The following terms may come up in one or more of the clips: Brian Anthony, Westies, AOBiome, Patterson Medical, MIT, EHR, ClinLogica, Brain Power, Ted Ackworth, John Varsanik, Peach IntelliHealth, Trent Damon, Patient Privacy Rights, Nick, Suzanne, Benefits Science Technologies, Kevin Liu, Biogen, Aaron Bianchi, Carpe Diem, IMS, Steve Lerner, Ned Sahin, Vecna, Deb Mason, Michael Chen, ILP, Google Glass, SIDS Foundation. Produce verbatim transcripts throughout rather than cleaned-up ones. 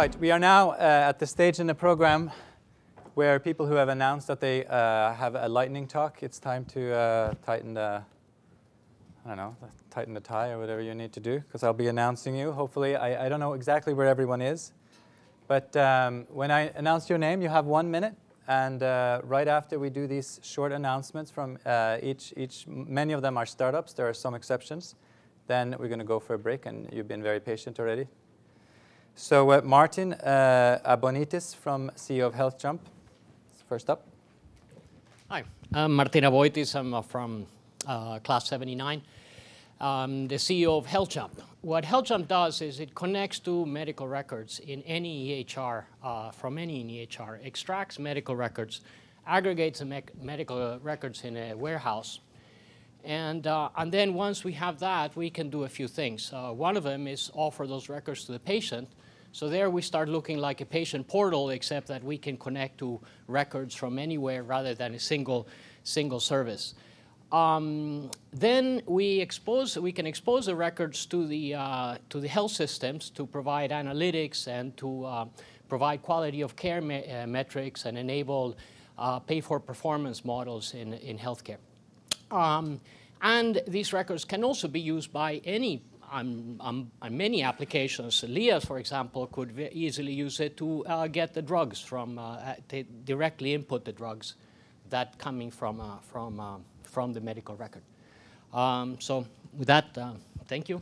Right, we are now uh, at the stage in the program where people who have announced that they uh, have a lightning talk, it's time to uh, tighten the, I don't know, tighten the tie or whatever you need to do, because I'll be announcing you. Hopefully, I, I don't know exactly where everyone is, but um, when I announce your name, you have one minute, and uh, right after we do these short announcements from uh, each, each, many of them are startups, there are some exceptions, then we're going to go for a break, and you've been very patient already. So uh, Martin uh, Aboitiz, from C E O of HealthJump, first up. Hi, I'm Martin Aboitiz. I'm from uh, Class seventy-nine. I'm the C E O of HealthJump. What HealthJump does is it connects to medical records in any E H R, uh, from any E H R, extracts medical records, aggregates the me medical records in a warehouse. And, uh, and then once we have that, we can do a few things. Uh, one of them is offer those records to the patient. So there we start looking like a patient portal, except that we can connect to records from anywhere rather than a single, single service. Um, then we, expose, we can expose the records to the, uh, to the health systems to provide analytics and to uh, provide quality of care me uh, metrics and enable uh, pay-for-performance models in, in healthcare. Um, and these records can also be used by any, um, um, many applications. L I A S, for example, could v easily use it to uh, get the drugs from, uh, to directly input the drugs that coming from, uh, from, uh, from the medical record. Um, so with that, uh, thank you.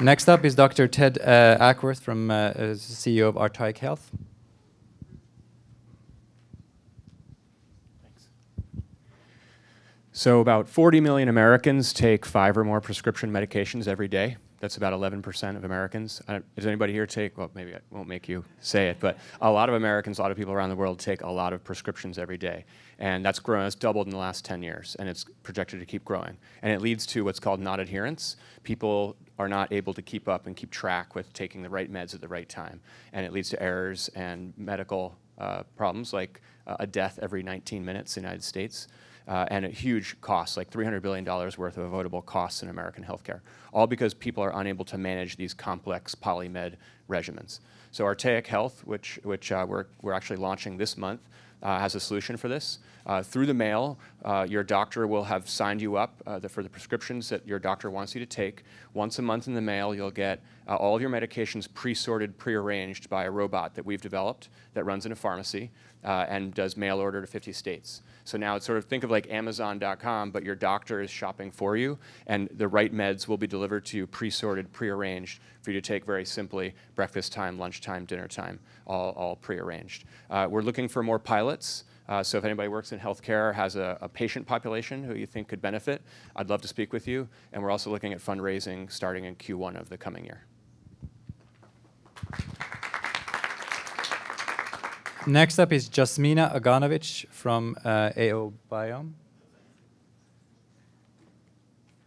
Next up is Doctor Ted uh, Ackworth, from uh, C E O of Artaic Health. So about forty million Americans take five or more prescription medications every day. That's about eleven percent of Americans. Uh, does anybody here take, well, maybe I won't make you say it, but a lot of Americans, a lot of people around the world take a lot of prescriptions every day. And that's grown, that's doubled in the last ten years, and it's projected to keep growing. And it leads to what's called non-adherence. People are not able to keep up and keep track with taking the right meds at the right time. And it leads to errors and medical uh, problems, like uh, a death every nineteen minutes in the United States. Uh, and a huge cost, like three hundred billion dollars worth of avoidable costs in American healthcare, all because people are unable to manage these complex polymed regimens. So Artaic Health, which, which uh, we're, we're actually launching this month, uh, has a solution for this. Uh, through the mail, uh, your doctor will have signed you up uh, the, for the prescriptions that your doctor wants you to take. Once a month in the mail, you'll get uh, all of your medications pre-sorted, pre-arranged by a robot that we've developed that runs in a pharmacy uh, and does mail order to fifty states. So now it's sort of, think of like Amazon dot com, but your doctor is shopping for you, and the right meds will be delivered to you pre-sorted, pre-arranged for you to take very simply, breakfast time, lunchtime, dinner time, all, all pre-arranged. Uh, we're looking for more pilots. Uh, so if anybody works in healthcare, has a, a patient population who you think could benefit, I'd love to speak with you. And we're also looking at fundraising starting in Q one of the coming year. Next up is Jasmina Aganovic from uh, AOBiome.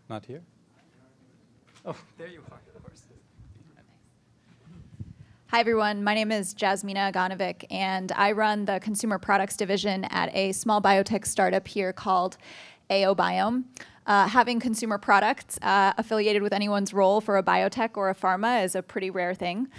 Not here? Oh, there you are, of course. Hi, everyone. My name is Jasmina Aganovic, and I run the consumer products division at a small biotech startup here called AOBiome. Uh, having consumer products uh, affiliated with anyone's role for a biotech or a pharma is a pretty rare thing.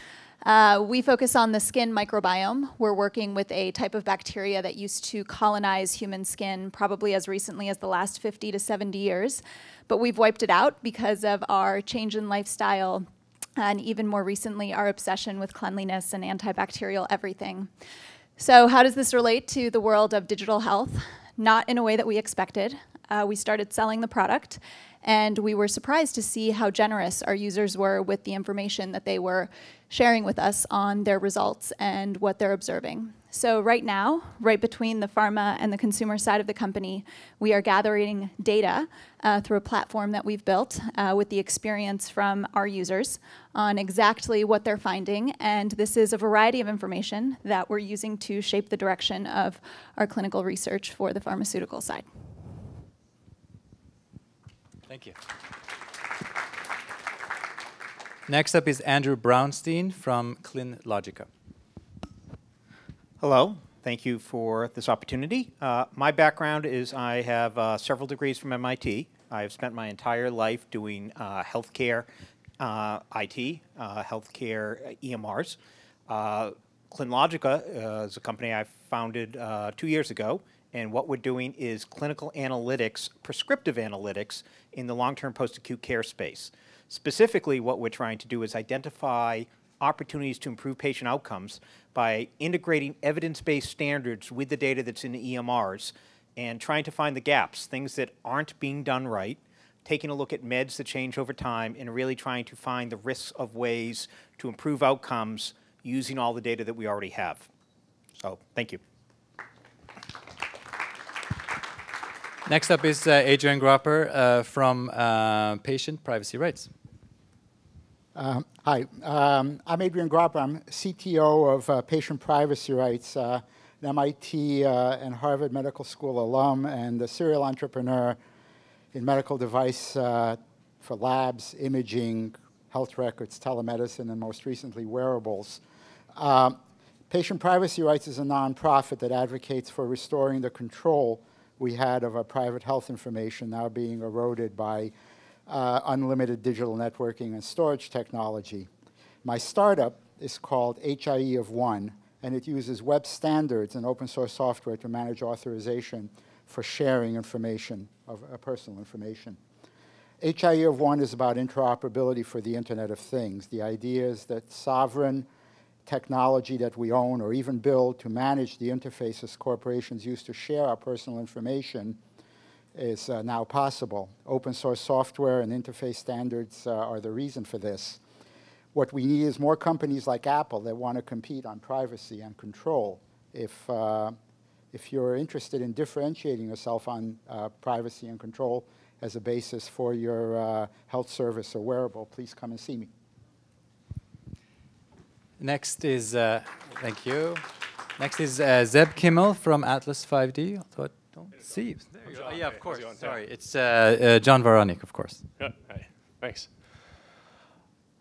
Uh, we focus on the skin microbiome. We're working with a type of bacteria that used to colonize human skin probably as recently as the last fifty to seventy years. But we've wiped it out because of our change in lifestyle and even more recently our obsession with cleanliness and antibacterial everything. So how does this relate to the world of digital health? Not in a way that we expected. Uh, we started selling the product, and we were surprised to see how generous our users were with the information that they were sharing with us on their results and what they're observing. So right now, right between the pharma and the consumer side of the company, we are gathering data uh, through a platform that we've built uh, with the experience from our users on exactly what they're finding. And this is a variety of information that we're using to shape the direction of our clinical research for the pharmaceutical side. Thank you. Next up is Andrew Braunstein from ClinLogica. Hello. Thank you for this opportunity. Uh, my background is I have uh, several degrees from M I T. I've spent my entire life doing uh, healthcare uh, I T, uh, healthcare E M Rs. Uh, ClinLogica uh, is a company I founded uh, two years ago, and what we're doing is clinical analytics, prescriptive analytics, in the long-term post-acute care space. Specifically, what we're trying to do is identify opportunities to improve patient outcomes by integrating evidence-based standards with the data that's in the E M Rs and trying to find the gaps, things that aren't being done right, taking a look at meds that change over time, and really trying to find the risks of ways to improve outcomes using all the data that we already have. So, thank you. Next up is uh, Adrian Gropper uh, from uh, Patient Privacy Rights. Uh, hi, um, I'm Adrian Gropper. I'm C T O of uh, Patient Privacy Rights, uh, an M I T uh, and Harvard Medical School alum and a serial entrepreneur in medical device uh, for labs, imaging, health records, telemedicine, and most recently wearables. Uh, Patient Privacy Rights is a nonprofit that advocates for restoring the control we had of our private health information now being eroded by Uh, unlimited digital networking and storage technology. My startup is called H I E of One, and it uses web standards and open source software to manage authorization for sharing information, of uh, personal information. H I E of One is about interoperability for the Internet of Things. The idea is that sovereign technology that we own or even build to manage the interfaces corporations use to share our personal information is uh, now possible. Open source software and interface standards uh, are the reason for this. What we need is more companies like Apple that want to compete on privacy and control. If, uh, if you're interested in differentiating yourself on uh, privacy and control as a basis for your uh, health service or wearable, please come and see me. Next is, uh, thank you. Next is uh, Zeb Kimmel from Atlas five D. What? Steve, there you go. Oh, yeah, of course. Sorry, it's uh, uh, John Varsanik, of course. Yeah. Hi. Thanks.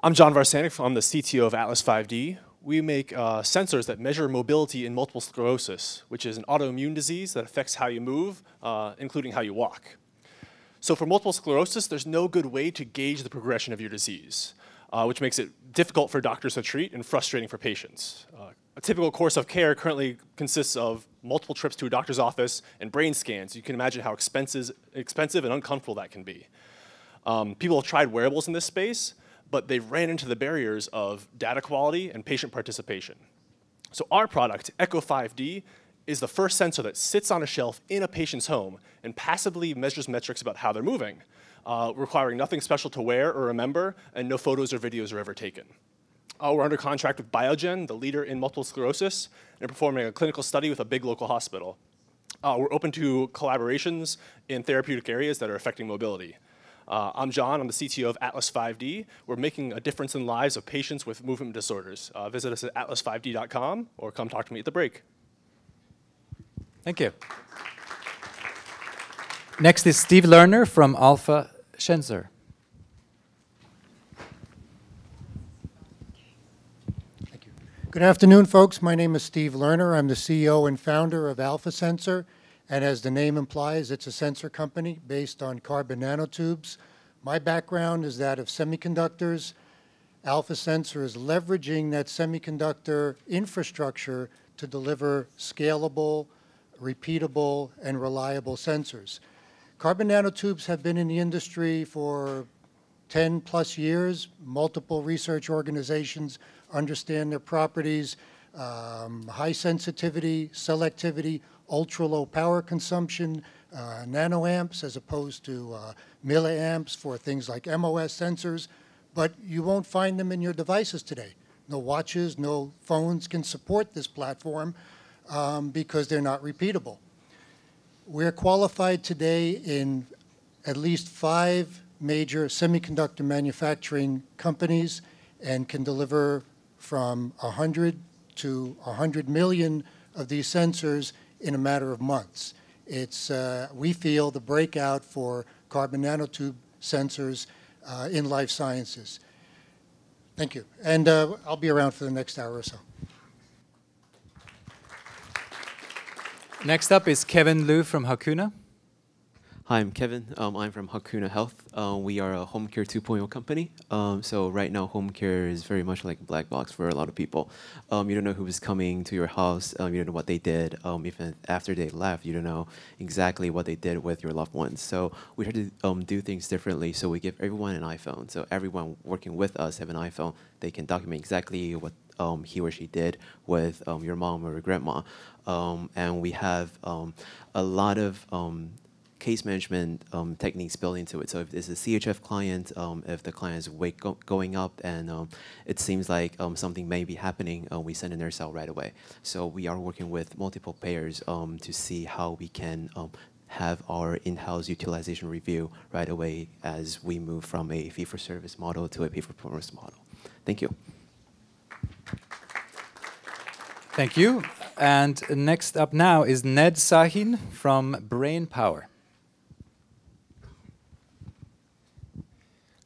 I'm John Varsanik. I'm the C T O of Atlas five D. We make uh, sensors that measure mobility in multiple sclerosis, which is an autoimmune disease that affects how you move, uh, including how you walk. So for multiple sclerosis, there's no good way to gauge the progression of your disease, uh, which makes it difficult for doctors to treat and frustrating for patients. Uh, A typical course of care currently consists of multiple trips to a doctor's office and brain scans. You can imagine how expenses, expensive and uncomfortable that can be. Um, people have tried wearables in this space, but they've ran into the barriers of data quality and patient participation. So our product, Echo five D, is the first sensor that sits on a shelf in a patient's home and passively measures metrics about how they're moving, uh, requiring nothing special to wear or remember, and no photos or videos are ever taken. Uh, we're under contract with Biogen, the leader in multiple sclerosis, and performing a clinical study with a big local hospital. Uh, we're open to collaborations in therapeutic areas that are affecting mobility. Uh, I'm John. I'm the C T O of Atlas five D. We're making a difference in lives of patients with movement disorders. Uh, visit us at atlas five D dot com or come talk to me at the break. Thank you. Next is Steve Lerner from Alpha Sensor. Good afternoon, folks. My name is Steve Lerner. I'm the C E O and founder of Alpha Sensor, and as the name implies, it's a sensor company based on carbon nanotubes. My background is that of semiconductors. Alpha Sensor is leveraging that semiconductor infrastructure to deliver scalable, repeatable, and reliable sensors. Carbon nanotubes have been in the industry for ten plus years. Multiple research organizations understand their properties, um, high sensitivity, selectivity, ultra-low power consumption, uh, nanoamps as opposed to uh, milliamps for things like M O S sensors, but you won't find them in your devices today. No watches, no phones can support this platform um, because they're not repeatable. We're qualified today in at least five major semiconductor manufacturing companies and can deliver from one hundred to one hundred million of these sensors in a matter of months. It's, uh, we feel, the breakout for carbon nanotube sensors uh, in life sciences. Thank you. And uh, I'll be around for the next hour or so. Next up is Kevin Liu from Hakuna. Hi, I'm Kevin. Um, I'm from Hakuna Health. Uh, we are a home care two point oh company. Um, so right now, home care is very much like a black box for a lot of people. Um, you don't know who was coming to your house. Um, you don't know what they did. Um, even after they left, you don't know exactly what they did with your loved ones. So we had to um, do things differently. So we give everyone an iPhone. So everyone working with us have an iPhone. They can document exactly what um, he or she did with um, your mom or your grandma. Um, and we have um, a lot of um, case management um, techniques built into it. So if it's a C H F client, um, if the client is wake go going up and um, it seems like um, something may be happening, uh, we send a nurse out right away. So we are working with multiple payers um, to see how we can um, have our in-house utilization review right away as we move from a fee-for-service model to a pay-for-performance model. Thank you. Thank you. And next up now is Ned Sahin from BrainPower.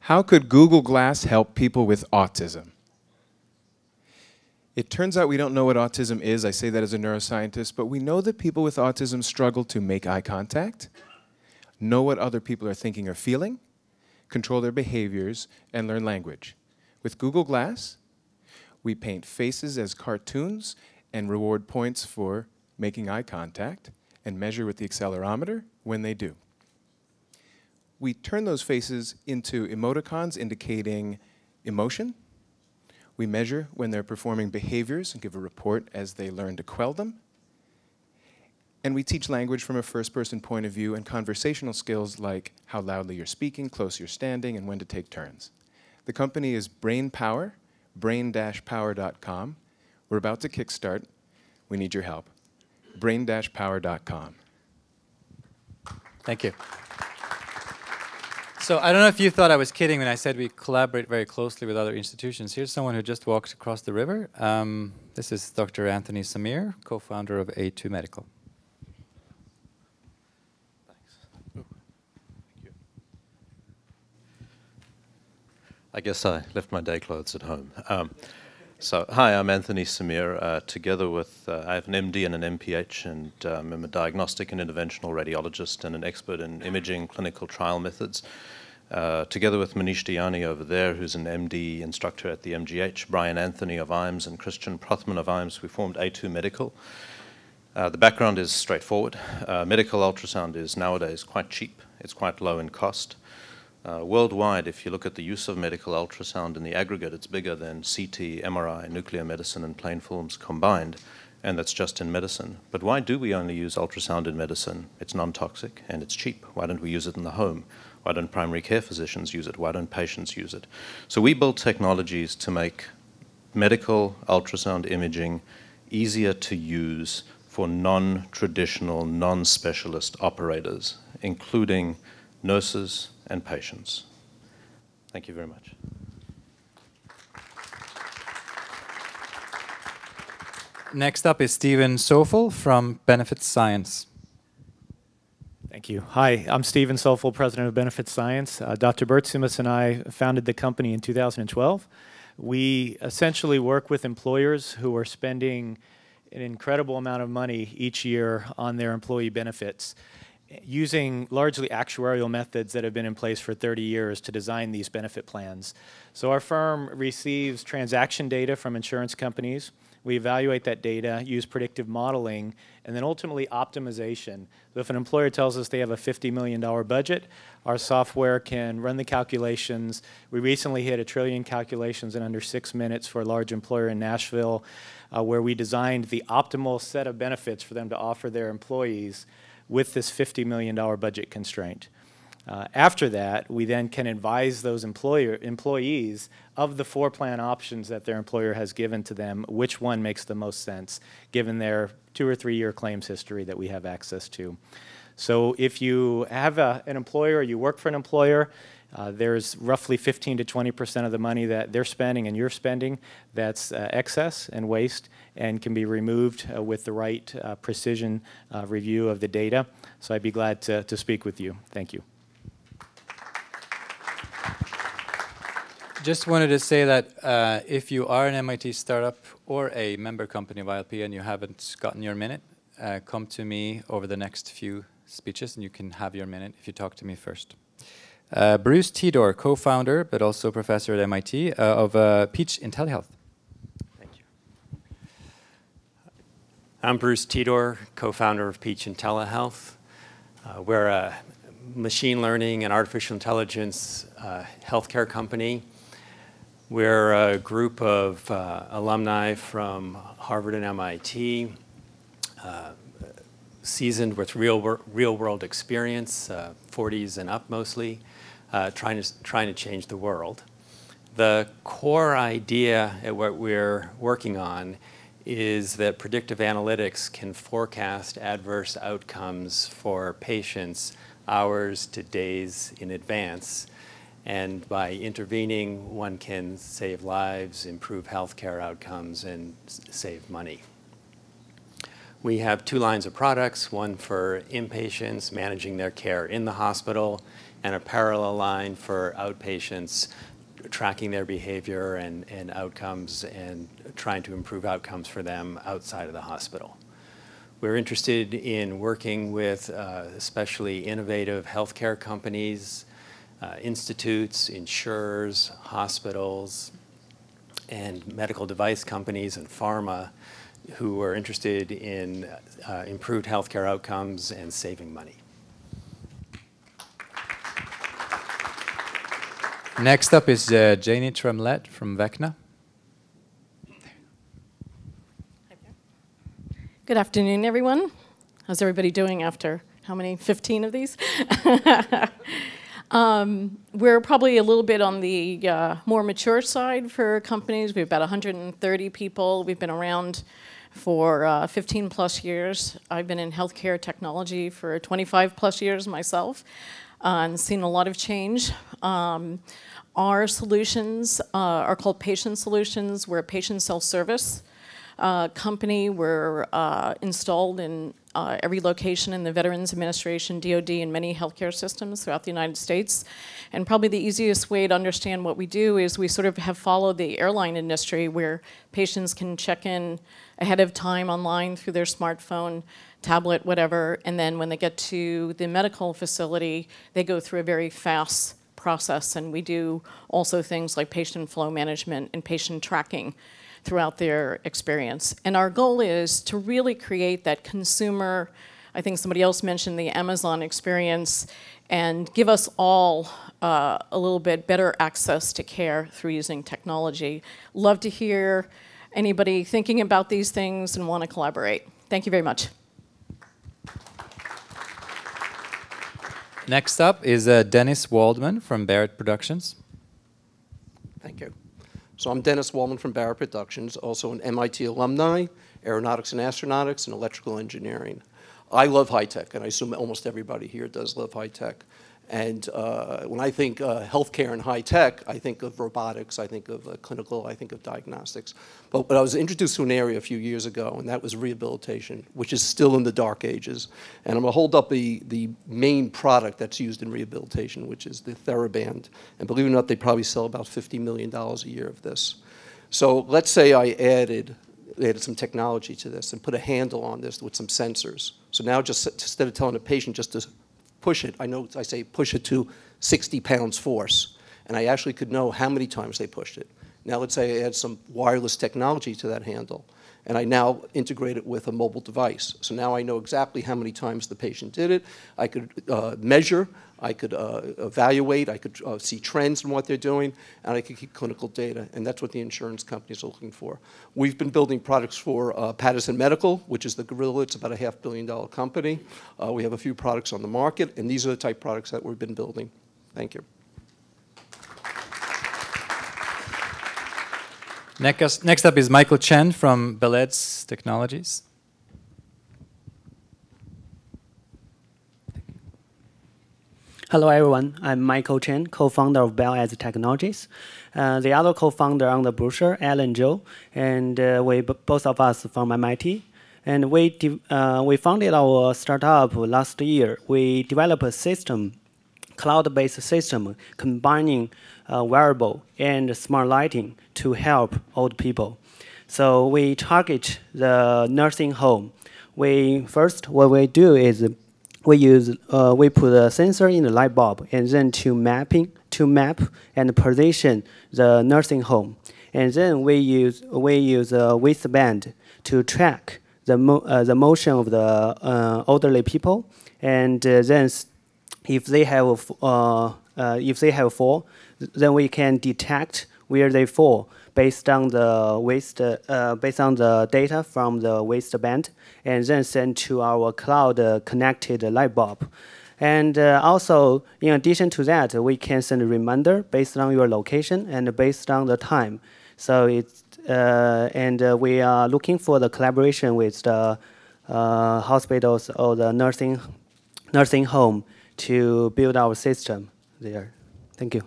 How could Google Glass help people with autism? It turns out we don't know what autism is. I say that as a neuroscientist, but we know that people with autism struggle to make eye contact, know what other people are thinking or feeling, control their behaviors, and learn language. With Google Glass, we paint faces as cartoons and reward points for making eye contact and measure with the accelerometer when they do. We turn those faces into emoticons indicating emotion. We measure when they're performing behaviors and give a report as they learn to quell them. And we teach language from a first-person point of view and conversational skills like how loudly you're speaking, close you're standing, and when to take turns. The company is BrainPower, brain dash power dot com. We're about to kickstart. We need your help. brain dash power dot com. Thank you. So I don't know if you thought I was kidding when I said we collaborate very closely with other institutions. Here's someone who just walked across the river. Um, this is Doctor Anthony Samir, co-founder of A two Medical. Thanks. Oh. Thank you. I guess I left my day clothes at home. Um, so hi, I'm Anthony Samir. Uh, together with, uh, I have an M D and an M P H, and um, I'm a diagnostic and interventional radiologist and an expert in imaging clinical trial methods. Uh, together with Manish Diyani over there, who's an M D instructor at the M G H, Brian Anthony of I M S and Christian Prothman of I M S, we formed A two Medical. Uh, the background is straightforward. Uh, medical ultrasound is nowadays quite cheap. It's quite low in cost. Uh, worldwide, if you look at the use of medical ultrasound in the aggregate, it's bigger than C T, M R I, nuclear medicine, and plain films combined, and that's just in medicine. But why do we only use ultrasound in medicine? It's non-toxic and it's cheap. Why don't we use it in the home? Why don't primary care physicians use it? Why don't patients use it? So we build technologies to make medical ultrasound imaging easier to use for non-traditional, non-specialist operators, including nurses and patients. Thank you very much. Next up is Stephen Sofoul from Benefits Science. Thank you. Hi, I'm Stephen Sofoul, president of Benefits Science. Uh, Doctor Bert Sumas and I founded the company in two thousand twelve. We essentially work with employers who are spending an incredible amount of money each year on their employee benefits, using largely actuarial methods that have been in place for thirty years to design these benefit plans. So our firm receives transaction data from insurance companies. We evaluate that data, use predictive modeling, and then ultimately optimization. So if an employer tells us they have a fifty million dollar budget, our software can run the calculations. We recently hit a trillion calculations in under six minutes for a large employer in Nashville, uh, where we designed the optimal set of benefits for them to offer their employees with this fifty million dollar budget constraint. Uh, after that, we then can advise those employer, employees of the four plan options that their employer has given to them, which one makes the most sense, given their two or three year claims history that we have access to. So if you have a, an employer, or you work for an employer, Uh, there's roughly fifteen to twenty percent of the money that they're spending and you're spending that's uh, excess and waste and can be removed uh, with the right uh, precision uh, review of the data. So I'd be glad to, to speak with you. Thank you. Just wanted to say that uh, if you are an M I T startup or a member company of I L P and you haven't gotten your minute, uh, come to me over the next few speeches, and you can have your minute if you talk to me first. Uh, Bruce Tidor, co-founder, but also professor at M I T, uh, of uh, Peach IntelliHealth. Thank you. I'm Bruce Tidor, co-founder of Peach IntelliHealth. Uh, we're a machine learning and artificial intelligence uh, healthcare company. We're a group of uh, alumni from Harvard and M I T, uh, seasoned with real, real world experience, uh, forties and up mostly, uh, trying to, trying to change the world. The core idea at what we're working on is that predictive analytics can forecast adverse outcomes for patients hours to days in advance. And by intervening, one can save lives, improve healthcare outcomes, and save money. We have two lines of products, one for inpatients, managing their care in the hospital, and a parallel line for outpatients, tracking their behavior and, and outcomes and trying to improve outcomes for them outside of the hospital. We're interested in working with uh, especially innovative healthcare companies, Uh, institutes, insurers, hospitals, and medical device companies and pharma who are interested in uh, improved healthcare outcomes and saving money. Next up is uh, Janie Tremlett from Vecna. Good afternoon, everyone. How's everybody doing after how many? fifteen of these? Um, we're probably a little bit on the uh, more mature side for companies. We have about one hundred thirty people. We've been around for uh, fifteen plus years. I've been in healthcare technology for twenty-five plus years myself, uh, and seen a lot of change. Um, our solutions uh, are called patient solutions. We're a patient self-service uh, company. We're uh, installed in Uh, every location in the Veterans Administration, D O D, and many healthcare systems throughout the United States. And probably the easiest way to understand what we do is we sort of have followed the airline industry where patients can check in ahead of time online through their smartphone, tablet, whatever, and then when they get to the medical facility, they go through a very fast process. And we do also things like patient flow management and patient tracking throughout their experience. And our goal is to really create that consumer, I think somebody else mentioned the Amazon experience, and give us all uh, a little bit better access to care through using technology. Love to hear anybody thinking about these things and want to collaborate. Thank you very much. Next up is uh, Dennis Waldman from Barrett Productions. Thank you. So I'm Dennis Waldman from Barrett Productions, also an M I T alumni, aeronautics and astronautics, and electrical engineering. I love high-tech, and I assume almost everybody here does love high-tech. And uh, when I think uh, healthcare and high-tech, I think of robotics, I think of uh, clinical, I think of diagnostics. But, but I was introduced to an area a few years ago, and that was rehabilitation, which is still in the dark ages. And I'm going to hold up the, the main product that's used in rehabilitation, which is the TheraBand. And believe it or not, they probably sell about fifty million dollars a year of this. So let's say I added, added some technology to this and put a handle on this with some sensors. So now just instead of telling a patient just to push it, I know I say push it to sixty pounds force, and I actually could know how many times they pushed it. Now let's say I add some wireless technology to that handle, and I now integrate it with a mobile device. So now I know exactly how many times the patient did it. I could uh, measure, I could uh, evaluate, I could uh, see trends in what they're doing, and I could keep clinical data, and that's what the insurance companies are looking for. We've been building products for uh, Patterson Medical, which is the gorilla. It's about a half billion dollar company. Uh, we have a few products on the market, and these are the type of products that we've been building. Thank you. Next, next up is Michael Chen from Belleds Technologies. Hello, everyone. I'm Michael Chen, co-founder of Belleds Technologies. Uh, the other co-founder on the brochure, Alan Zhou, and uh, we both of us from M I T. And we uh, we founded our startup last year. We developed a system, cloud-based system, combining uh, wearable and smart lighting to help old people. So we target the nursing home. We first, what we do is we use uh, we put a sensor in the light bulb and then to mapping to map and position the nursing home, and then we use we use a waistband to track the mo uh, the motion of the uh, elderly people, and uh, then if they have a f uh, uh, if they have a fall, then we can detect where they fall based on the waist uh, based on the data from the waistband, and then sent to our cloud-connected light bulb. And uh, also, in addition to that, we can send a reminder based on your location and based on the time. So it's uh, and uh, we are looking for the collaboration with the uh, hospitals or the nursing nursing home to build our system there. Thank you.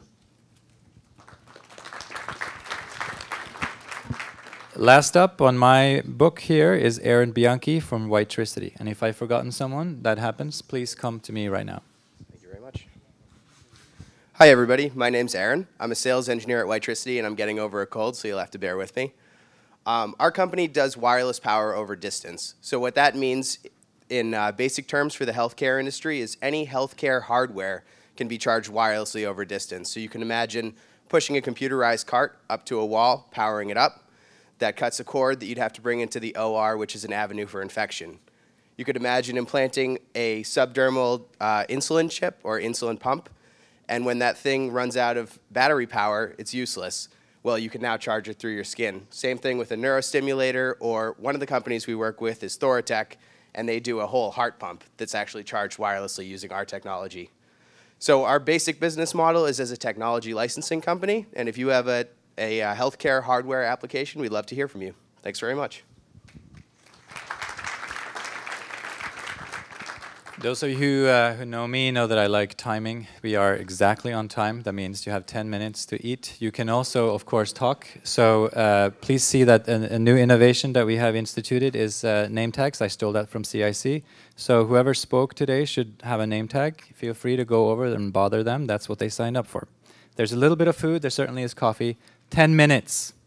Last up on my book here is Aaron Bianchi from WiTricity. And if I've forgotten someone, that happens, please come to me right now. Thank you very much. Hi, everybody. My name's Aaron. I'm a sales engineer at WiTricity, and I'm getting over a cold, so you'll have to bear with me. Um, our company does wireless power over distance. So what that means in uh, basic terms for the healthcare industry is any healthcare hardware can be charged wirelessly over distance. So you can imagine pushing a computerized cart up to a wall, powering it up. That cuts a cord that you'd have to bring into the O R, which is an avenue for infection. You could imagine implanting a subdermal uh, insulin chip or insulin pump, and when that thing runs out of battery power, it's useless. Well, you can now charge it through your skin. Same thing with a neurostimulator, or one of the companies we work with is Thoratec, and they do a whole heart pump that's actually charged wirelessly using our technology. So our basic business model is as a technology licensing company, and if you have a a uh, healthcare hardware application, we'd love to hear from you. Thanks very much. Those of you who, uh, who know me know that I like timing. We are exactly on time. That means you have ten minutes to eat. You can also, of course, talk. So uh, please see that a, a new innovation that we have instituted is uh, name tags. I stole that from C I C. So whoever spoke today should have a name tag. Feel free to go over and bother them. That's what they signed up for. There's a little bit of food. There certainly is coffee. ten minutes.